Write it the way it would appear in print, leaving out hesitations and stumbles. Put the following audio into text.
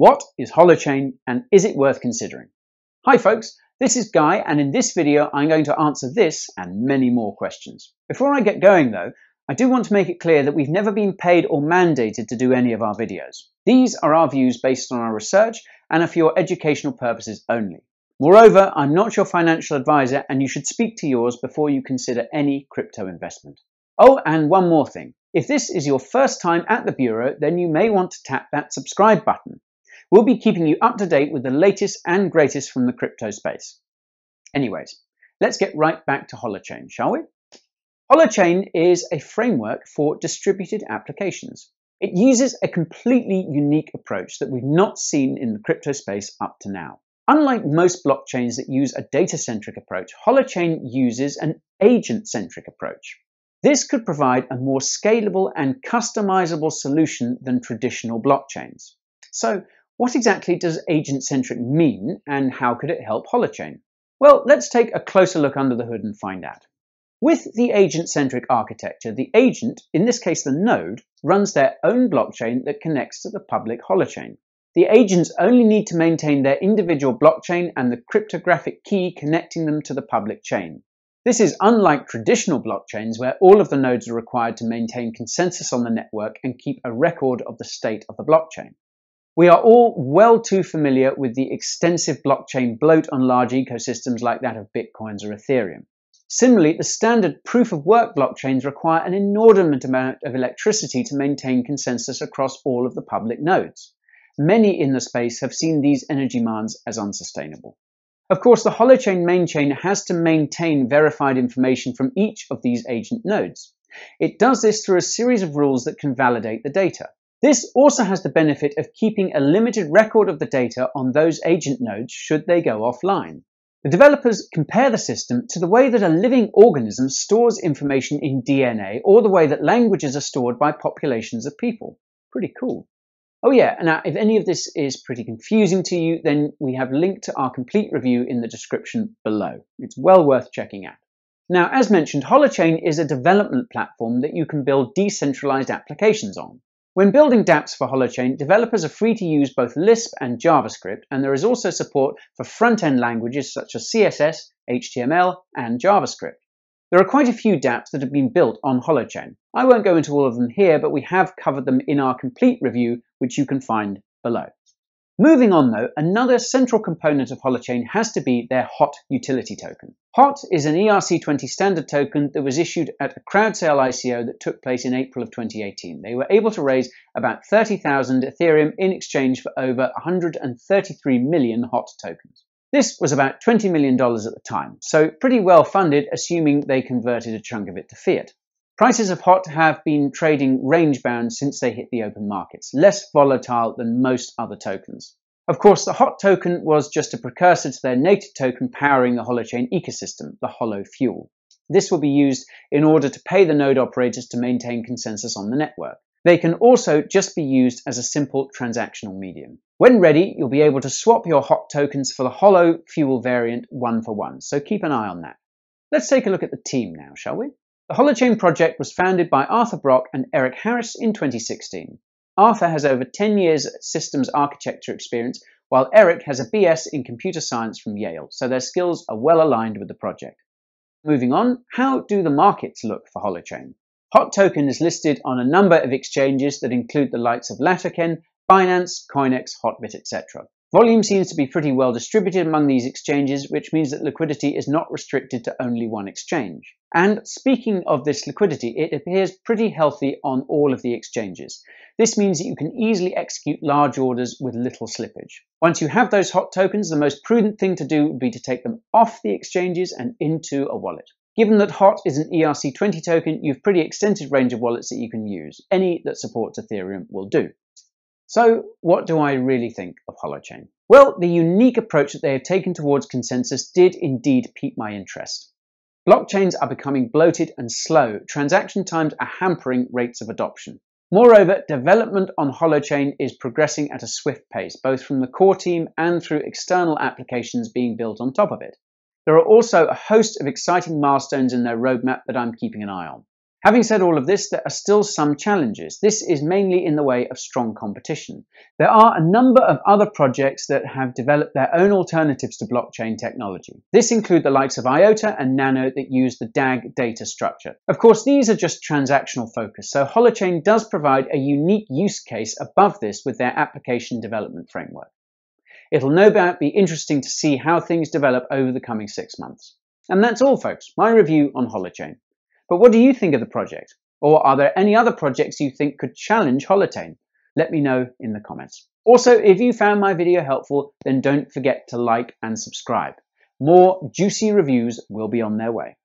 What is Holochain and is it worth considering? Hi folks, this is Guy, and in this video I'm going to answer this and many more questions. Before I get going though, I do want to make it clear that we've never been paid or mandated to do any of our videos. These are our views based on our research and are for your educational purposes only. Moreover, I'm not your financial advisor and you should speak to yours before you consider any crypto investment. Oh, and one more thing. If this is your first time at the Bureau, then you may want to tap that subscribe button. We'll be keeping you up to date with the latest and greatest from the crypto space. Anyways, let's get right back to Holochain, shall we? Holochain is a framework for distributed applications. It uses a completely unique approach that we've not seen in the crypto space up to now. Unlike most blockchains that use a data-centric approach, Holochain uses an agent-centric approach. This could provide a more scalable and customizable solution than traditional blockchains. So, what exactly does agent-centric mean, and how could it help Holochain? Well, let's take a closer look under the hood and find out. With the agent-centric architecture, the agent, in this case the node, runs their own blockchain that connects to the public Holochain. The agents only need to maintain their individual blockchain and the cryptographic key connecting them to the public chain. This is unlike traditional blockchains where all of the nodes are required to maintain consensus on the network and keep a record of the state of the blockchain. We are all well too familiar with the extensive blockchain bloat on large ecosystems like that of Bitcoins or Ethereum. Similarly, the standard proof-of-work blockchains require an inordinate amount of electricity to maintain consensus across all of the public nodes. Many in the space have seen these energy demands as unsustainable. Of course, the Holochain main chain has to maintain verified information from each of these agent nodes. It does this through a series of rules that can validate the data. This also has the benefit of keeping a limited record of the data on those agent nodes should they go offline. The developers compare the system to the way that a living organism stores information in DNA or the way that languages are stored by populations of people. Pretty cool. Oh yeah, now if any of this is pretty confusing to you, then we have linked to our complete review in the description below. It's well worth checking out. Now, as mentioned, Holochain is a development platform that you can build decentralized applications on. When building dApps for Holochain, developers are free to use both Lisp and JavaScript, and there is also support for front-end languages such as CSS, HTML, and JavaScript. There are quite a few dApps that have been built on Holochain. I won't go into all of them here, but we have covered them in our complete review, which you can find below. Moving on though, another central component of Holochain has to be their HOT utility token. HOT is an ERC20 standard token that was issued at a crowd sale ICO that took place in April of 2018. They were able to raise about 30,000 Ethereum in exchange for over 133 million HOT tokens. This was about $20 million at the time, so pretty well funded, assuming they converted a chunk of it to fiat. Prices of HOT have been trading range-bound since they hit the open markets, less volatile than most other tokens. Of course, the HOT token was just a precursor to their native token powering the Holochain ecosystem, the HoloFuel. This will be used in order to pay the node operators to maintain consensus on the network. They can also just be used as a simple transactional medium. When ready, you'll be able to swap your HOT tokens for the HoloFuel variant one for one, so keep an eye on that. Let's take a look at the team now, shall we? The Holochain project was founded by Arthur Brock and Eric Harris in 2016. Arthur has over 10 years of systems architecture experience, while Eric has a BS in computer science from Yale, so their skills are well aligned with the project. Moving on, how do the markets look for Holochain? HOT token is listed on a number of exchanges that include the likes of Latoken, Binance, CoinEx, Hotbit, etc. Volume seems to be pretty well distributed among these exchanges, which means that liquidity is not restricted to only one exchange. And speaking of this liquidity, it appears pretty healthy on all of the exchanges. This means that you can easily execute large orders with little slippage. Once you have those HOT tokens, the most prudent thing to do would be to take them off the exchanges and into a wallet. Given that HOT is an ERC20 token, you've pretty extensive range of wallets that you can use. Any that supports Ethereum will do. So, what do I really think of Holochain? Well, the unique approach that they have taken towards consensus did indeed pique my interest. Blockchains are becoming bloated and slow. Transaction times are hampering rates of adoption. Moreover, development on Holochain is progressing at a swift pace, both from the core team and through external applications being built on top of it. There are also a host of exciting milestones in their roadmap that I'm keeping an eye on. Having said all of this, there are still some challenges. This is mainly in the way of strong competition. There are a number of other projects that have developed their own alternatives to blockchain technology. This includes the likes of IOTA and Nano that use the DAG data structure. Of course, these are just transactional focus, so Holochain does provide a unique use case above this with their application development framework. It'll no doubt be interesting to see how things develop over the coming 6 months. And that's all, folks, my review on Holochain. But what do you think of the project? Or are there any other projects you think could challenge Holochain? Let me know in the comments. Also, if you found my video helpful, then don't forget to like and subscribe. More juicy reviews will be on their way.